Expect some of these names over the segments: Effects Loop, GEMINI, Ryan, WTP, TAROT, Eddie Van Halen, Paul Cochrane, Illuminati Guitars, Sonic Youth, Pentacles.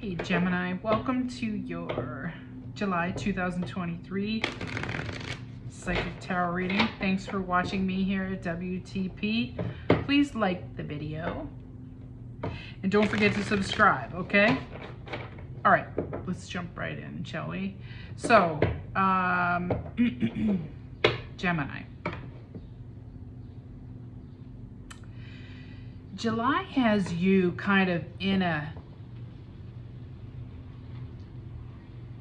Hey Gemini, welcome to your July 2023 Psychic Tarot reading. Thanks for watching me here at WTP. Please like the video and don't forget to subscribe, okay? All right, let's jump right in, shall we? So, Gemini. July has you kind of in a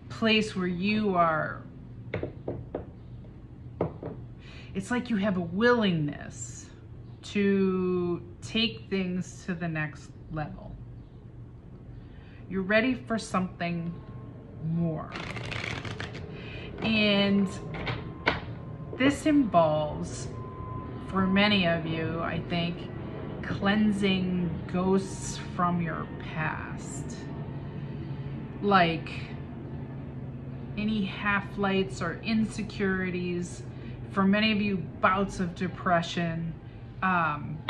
place where you are, it's like you have a willingness to take things to the next level. You're ready for something more. And this involves, for many of you, I think, cleansing ghosts from your past, like any half-lights or insecurities. For many of you, bouts of depression, and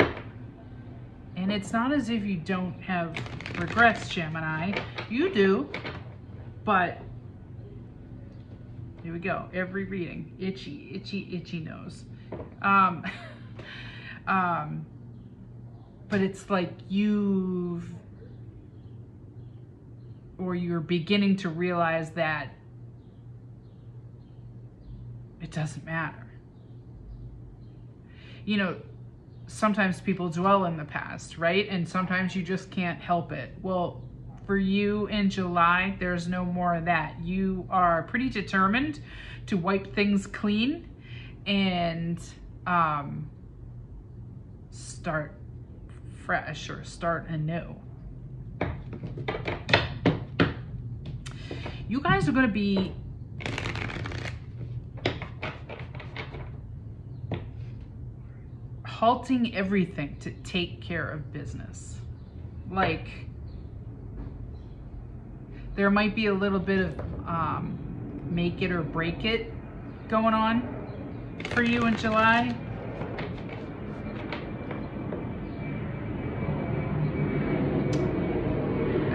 it's not as if you don't have regrets, Gemini. You do, but here we go. Every reading, itchy, itchy, itchy nose. But it's like you're beginning to realize that it doesn't matter. You know, sometimes people dwell in the past, right? And sometimes you just can't help it. Well, for you in July, there's no more of that. You are pretty determined to wipe things clean and start fresh or start anew. You guys are going to be halting everything to take care of business. Like, there might be a little bit of make it or break it going on for you in July.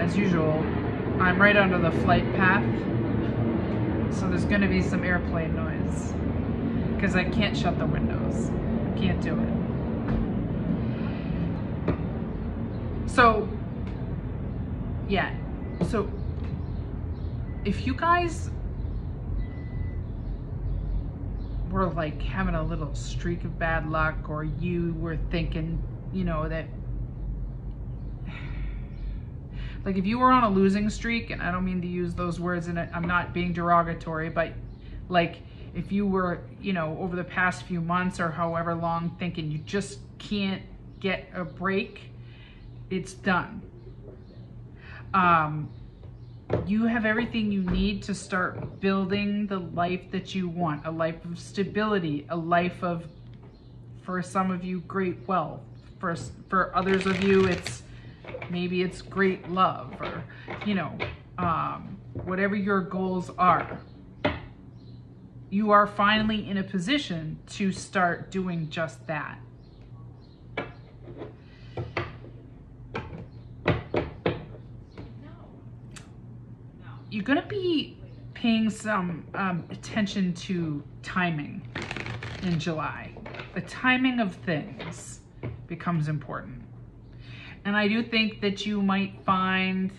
As usual, I'm right under the flight path, so there's going to be some airplane noise because I can't shut the windows. Can't do it. So, yeah. So, if you guys were like having a little streak of bad luck, or you were thinking, you know, that, like, if you were on a losing streak, and I don't mean to use those words, and I'm not being derogatory, but like if you were, you know, over the past few months or however long, thinking you just can't get a break, it's done. You have everything you need to start building the life that you want, a life of stability, a life of, for some of you, great wealth. For others of you, it's, maybe it's great love, or, you know, whatever your goals are. You are finally in a position to start doing just that. You're going to be paying some attention to timing in July. The timing of things becomes important. And I do think that you might find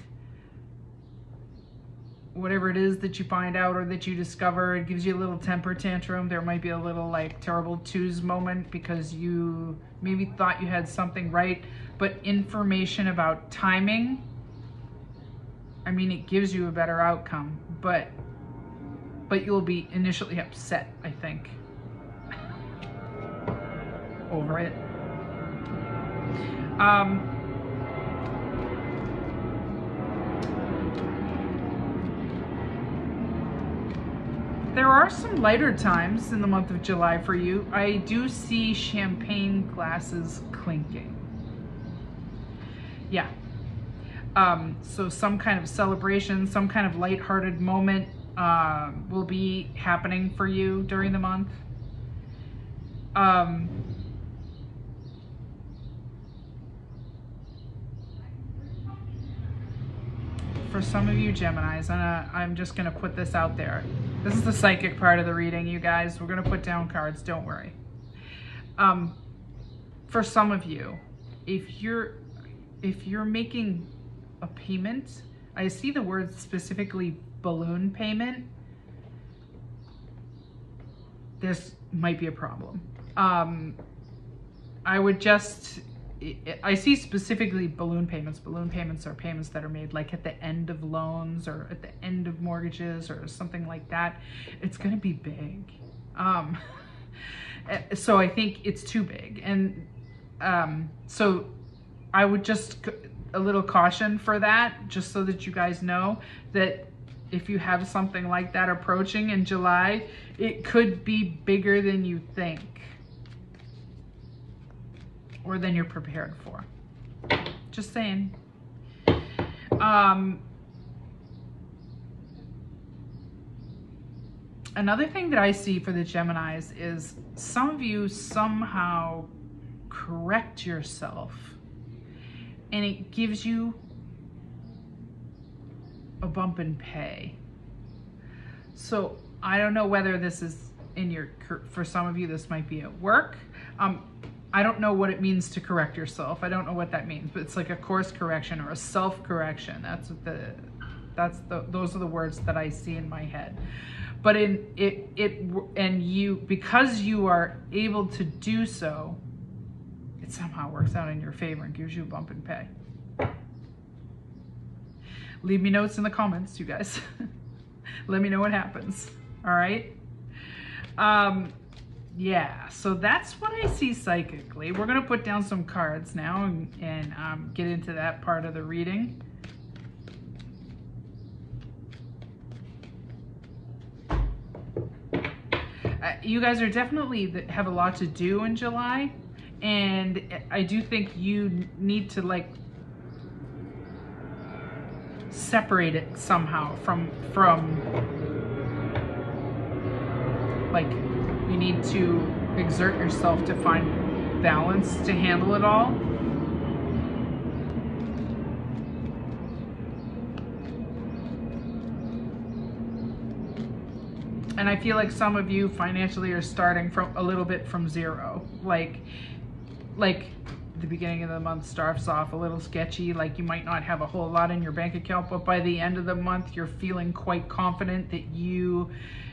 whatever it is that you find out or that you discover, it gives you a little temper tantrum. There might be a little like terrible twos moment because you maybe thought you had something right, but information about timing, I mean, it gives you a better outcome, but you'll be initially upset, I think, over it. There are some lighter times in the month of July for you. I do see champagne glasses clinking. Yeah. So some kind of celebration, some kind of lighthearted moment will be happening for you during the month. for some of you Geminis, and I'm just going to put this out there. This is the psychic part of the reading, you guys. We're going to put down cards, don't worry. For some of you, if you're making a payment, I see the word specifically balloon payment. This might be a problem. I see specifically balloon payments. Balloon payments are payments that are made like at the end of loans or at the end of mortgages or something like that. It's going to be big. So I think it's too big. And so I would just a little caution for that, just so that you guys know that if you have something like that approaching in July, it could be bigger than you think or than you're prepared for. Just saying. Another thing that I see for the Geminis is some of you somehow correct yourself, and it gives you a bump in pay. So I don't know whether this is in your, for some of you this might be at work. I don't know what it means to correct yourself. I don't know what that means, but it's like a course correction or a self correction. That's what the, those are the words that I see in my head. But in you, because you are able to do so, it somehow works out in your favor and gives you a bump in pay. Leave me notes in the comments, you guys. Let me know what happens. All right. Yeah, so that's what I see psychically. We're going to put down some cards now and get into that part of the reading. You guys are definitely have a lot to do in July, and I do think you need to like separate it somehow from like, you need to exert yourself to find balance to handle it all. And I feel like some of you financially are starting from a little bit from zero. Like the beginning of the month starts off a little sketchy, like you might not have a whole lot in your bank account, but by the end of the month, you're feeling quite confident that you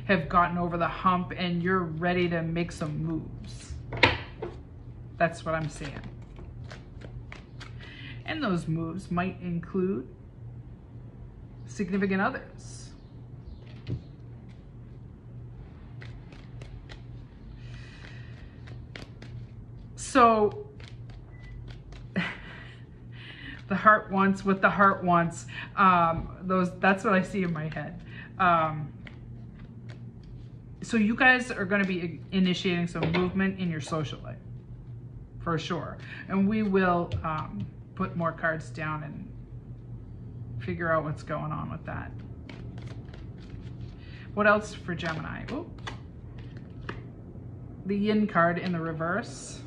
have gotten over the hump and you're ready to make some moves. That's what I'm seeing. And those moves might include significant others. So the heart wants what the heart wants. That's what I see in my head. So you guys are going to be initiating some movement in your social life for sure. And we will put more cards down and figure out what's going on with that. What else for Gemini? Ooh. The yin card in the reverse.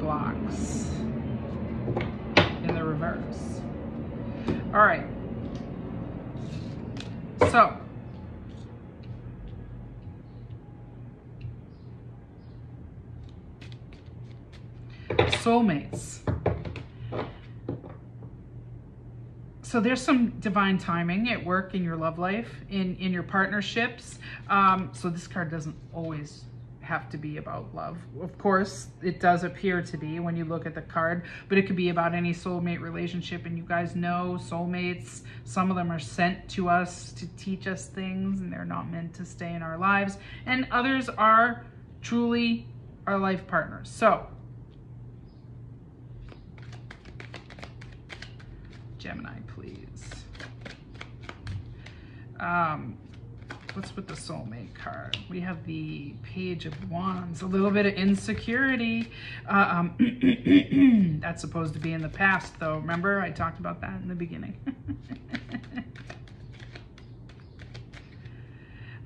Blocks in the reverse. All right. So soulmates. So there's some divine timing at work, in your love life, in your partnerships. So this card doesn't always have to be about love. Of course, it does appear to be when you look at the card, but it could be about any soulmate relationship. And you guys know soulmates, some of them are sent to us to teach us things, and they're not meant to stay in our lives. And others are truly our life partners. So, Gemini, please. What's with the soulmate card? We have the Page of Wands, a little bit of insecurity. That's supposed to be in the past though. Remember I talked about that in the beginning.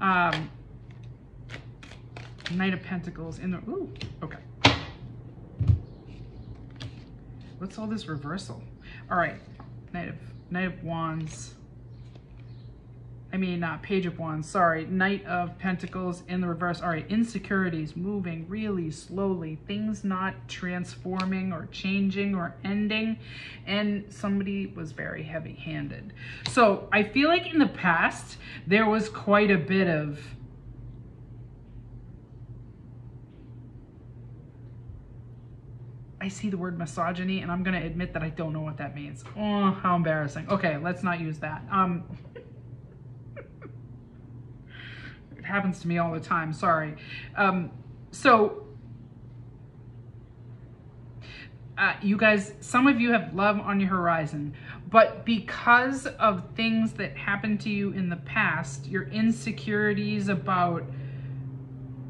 Knight of Pentacles in the... Ooh, okay. What's all this reversal? All right, Knight of Wands. I mean, not Page of Wands, sorry. Knight of Pentacles in the reverse. All right, insecurities moving really slowly. Things not transforming or changing or ending. And somebody was very heavy-handed. So I feel like in the past, there was quite a bit of... I see the word misogyny, and I'm going to admit that I don't know what that means. Oh, how embarrassing. Okay, let's not use that. It happens to me all the time, sorry. You guys, some of you have love on your horizon, but because of things that happened to you in the past, your insecurities about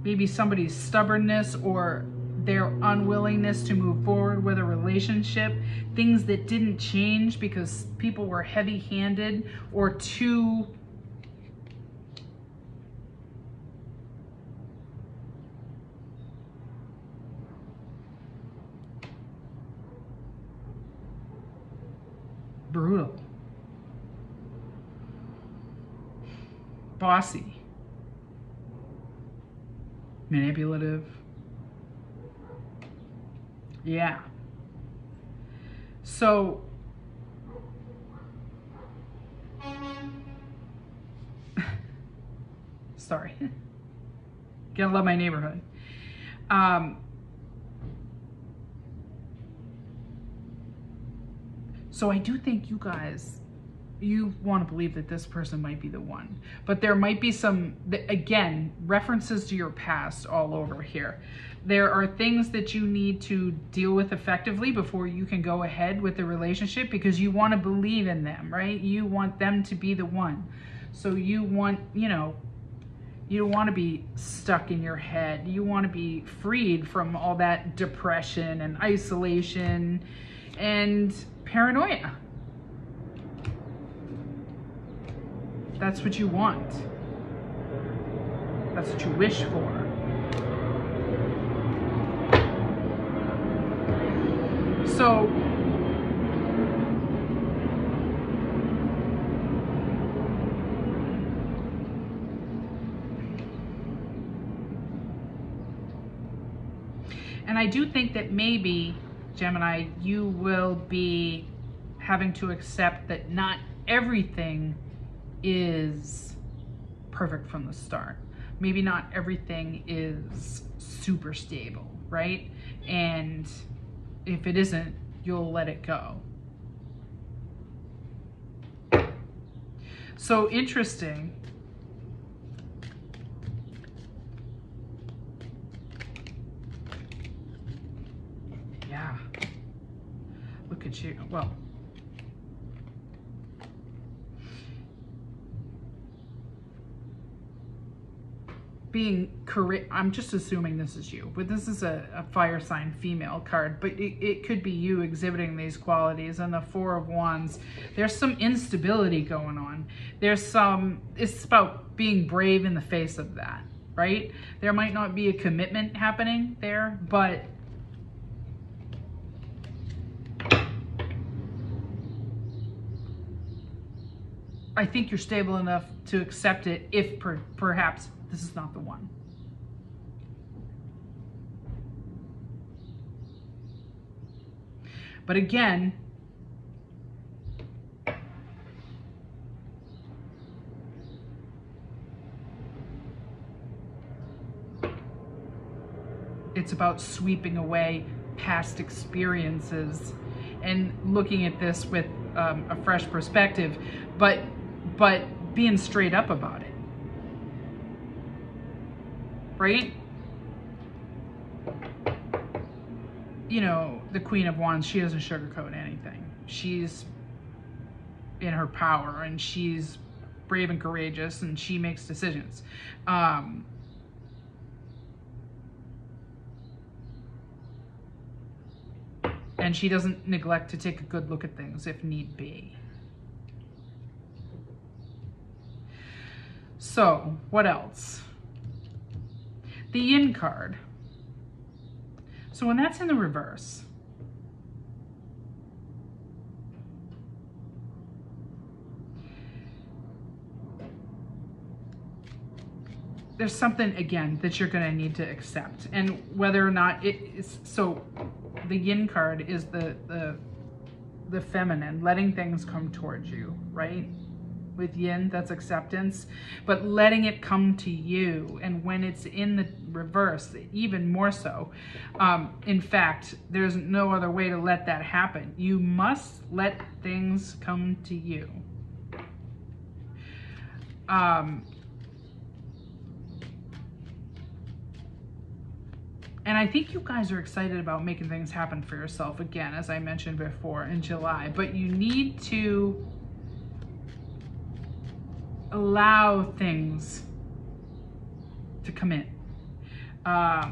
maybe somebody's stubbornness or their unwillingness to move forward with a relationship, things that didn't change because people were heavy-handed or too brutal, bossy, manipulative. Yeah. So sorry. Gotta love my neighborhood. So I do think you guys, you want to believe that this person might be the one, but there might be some, again, references to your past all over here. There are things that you need to deal with effectively before you can go ahead with the relationship because you want to believe in them, right? You want them to be the one. So you want, you know, you don't want to be stuck in your head. You want to be freed from all that depression and isolation and paranoia. That's what you want. That's what you wish for. So, and I do think that maybe, Gemini, you will be having to accept that not everything is perfect from the start. Maybe not everything is super stable, right? And if it isn't, you'll let it go. So interesting. Yeah. Look at you. Well, I'm just assuming this is you, but this is a fire sign female card, but it could be you exhibiting these qualities. And the Four of Wands, there's some instability going on. There's some, it's about being brave in the face of that, right? There might not be a commitment happening there, but I think you're stable enough to accept it if perhaps this is not the one. But again, it's about sweeping away past experiences and looking at this with a fresh perspective, but being straight up about it. Right? You know, the Queen of Wands, she doesn't sugarcoat anything. She's in her power and she's brave and courageous and she makes decisions. And she doesn't neglect to take a good look at things if need be. So what else? The yin card. So when that's in the reverse, there's something again that you're going to need to accept, and whether or not it is so. The yin card is the feminine, letting things come towards you, right? With yin, that's acceptance, but letting it come to you. And when it's in the reverse, even more so. In fact, there's no other way to let that happen. You must let things come to you. And I think you guys are excited about making things happen for yourself, again, as I mentioned before, in July. But you need to allow things to come in. Yeah,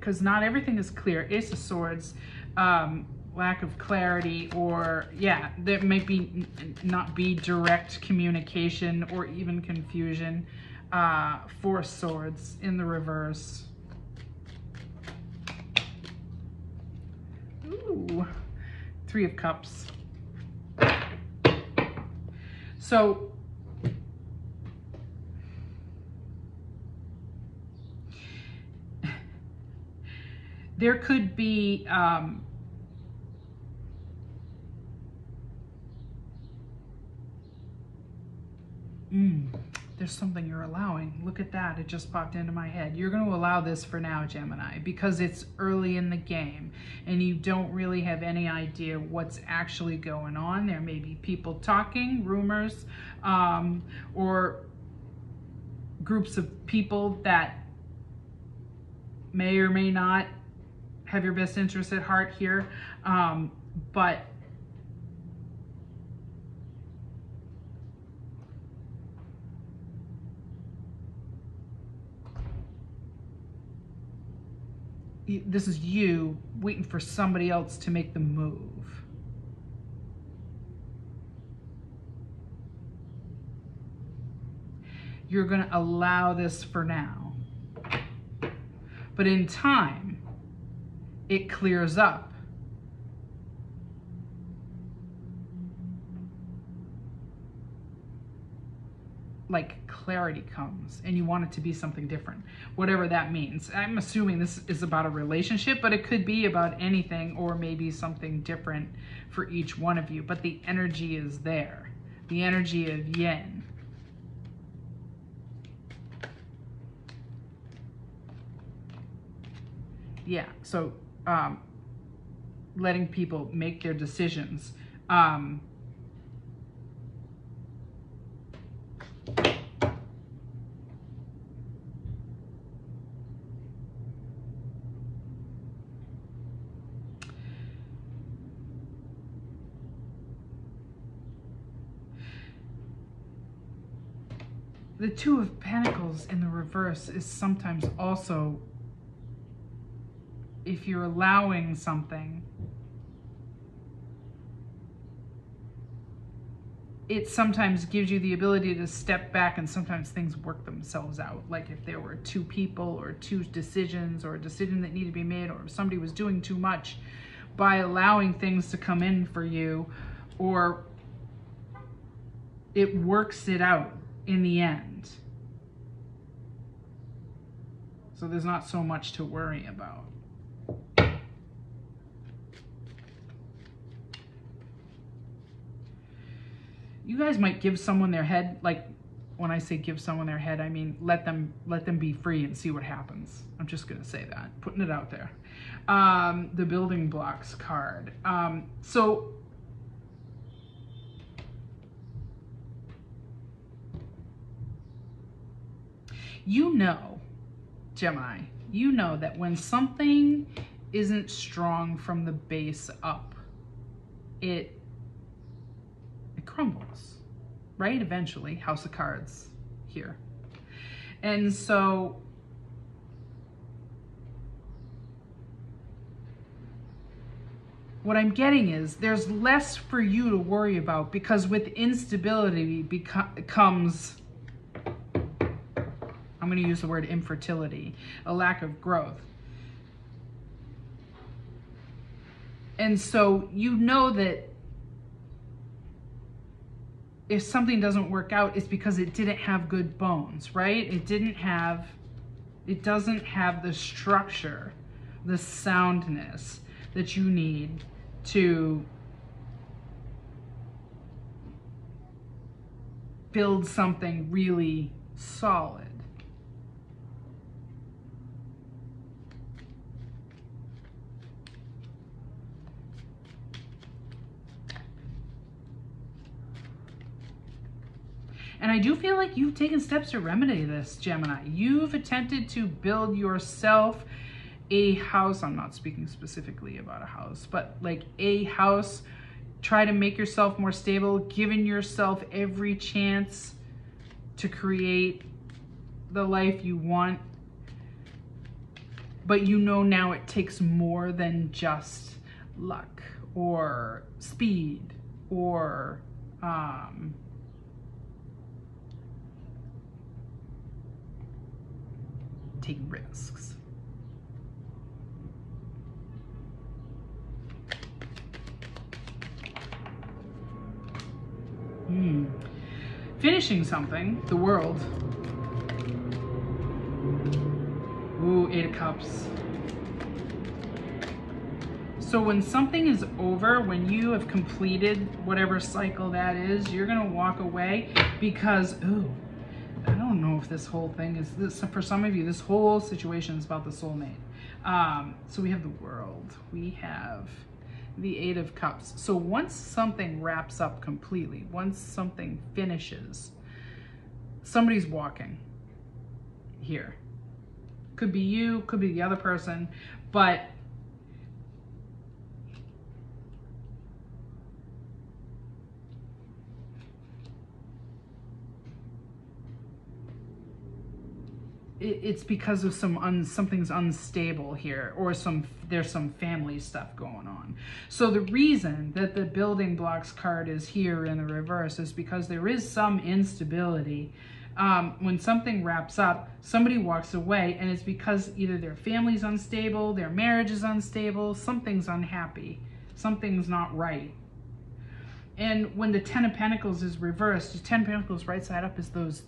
because not everything is clear. Ace of Swords, lack of clarity, or yeah, there might be not be direct communication or even confusion. Four Swords in the reverse. Ooh, Three of Cups. So there could be there's something you're allowing. Look at that. It just popped into my head. You're going to allow this for now, Gemini, because it's early in the game and you don't really have any idea what's actually going on. There may be people talking, rumors, or groups of people that may or may not have your best interest at heart here. But this is you waiting for somebody else to make the move. You're going to allow this for now. But in time, it clears up. Like clarity comes and you want it to be something different, whatever that means. I'm assuming this is about a relationship, but it could be about anything or maybe something different for each one of you. But the energy is there, the energy of yin. Yeah, so letting people make their decisions. The Two of Pentacles in the reverse is sometimes also, if you're allowing something, it sometimes gives you the ability to step back, and sometimes things work themselves out. Like if there were two people or two decisions or a decision that needed to be made, or if somebody was doing too much, by allowing things to come in for you, or it works it out in the end. So there's not so much to worry about. You guys might give someone their head. Like when I say give someone their head, I mean let them be free and see what happens. I'm just gonna say that, putting it out there. The Building Blocks card. So you know, Gemini, you know that when something isn't strong from the base up, it crumbles, right? Eventually, House of Cards here. And so What I'm getting is there's less for you to worry about, because with instability comes, I'm going to use the word infertility, a lack of growth. And so you know that if something doesn't work out, it's because it didn't have good bones, right? It doesn't have the structure, the soundness that you need to build something really solid. And I do feel like you've taken steps to remedy this, Gemini. You've attempted to build yourself a house. I'm not speaking specifically about a house, but like a house. Try to make yourself more stable, giving yourself every chance to create the life you want. But you know now it takes more than just luck or speed or taking risks. Finishing something, the world. Ooh, 8 of Cups. So when something is over, when you have completed whatever cycle that is, you're gonna walk away because, ooh, I don't know if this whole thing is this. For some of you, this whole situation is about the soulmate. So we have the world. We have the 8 of Cups. So once something wraps up completely, once something finishes, somebody's walking here. Could be you, could be the other person, but it's because of something's unstable here, or there's some family stuff going on. So the reason that the building blocks card is here in the reverse is because there is some instability. When something wraps up, somebody walks away, and it's because either their family's unstable, their marriage is unstable, something's unhappy, something's not right. And when the 10 of Pentacles is reversed, the 10 of Pentacles right side up is those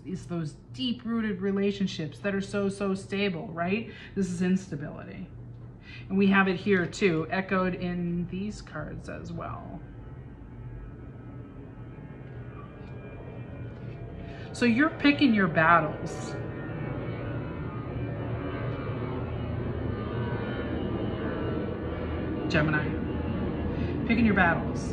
deep-rooted relationships that are so stable, right? This is instability. And we have it here too, echoed in these cards as well. So you're picking your battles. Gemini, picking your battles.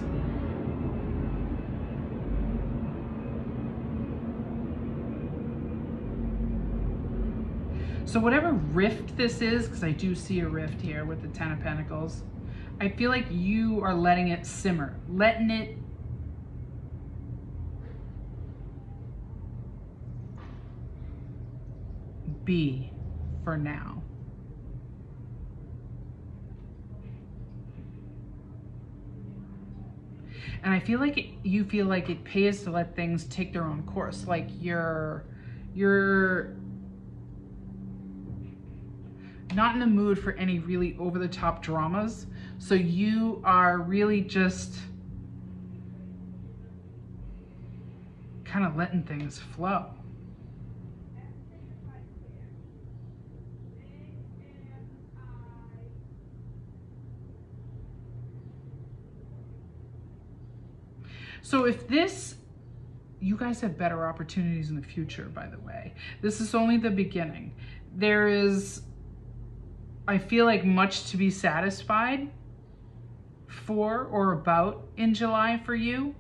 So whatever rift this is, because I do see a rift here with the 10 of Pentacles, I feel like you are letting it simmer, letting it be for now. And I feel like you feel like it pays to let things take their own course, like you're not in the mood for any really over-the-top dramas. So you are really just kind of letting things flow. So if this, you guys have better opportunities in the future, by the way. This is only the beginning. There is, I feel like, much to be satisfied for or about in July for you.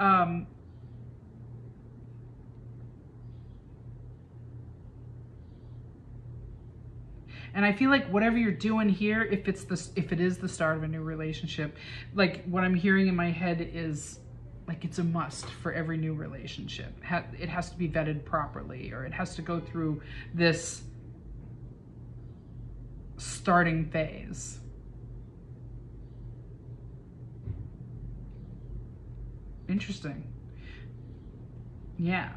And I feel like whatever you're doing here, if it is the start of a new relationship, like what I'm hearing in my head is like it's a must for every new relationship. It has to be vetted properly, or it has to go through this starting phase. Interesting. Yeah.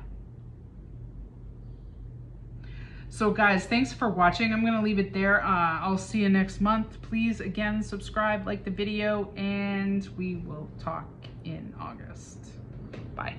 So guys, thanks for watching. I'm going to leave it there. I'll see you next month. Please, again, subscribe, like the video, and we will talk in August. Bye.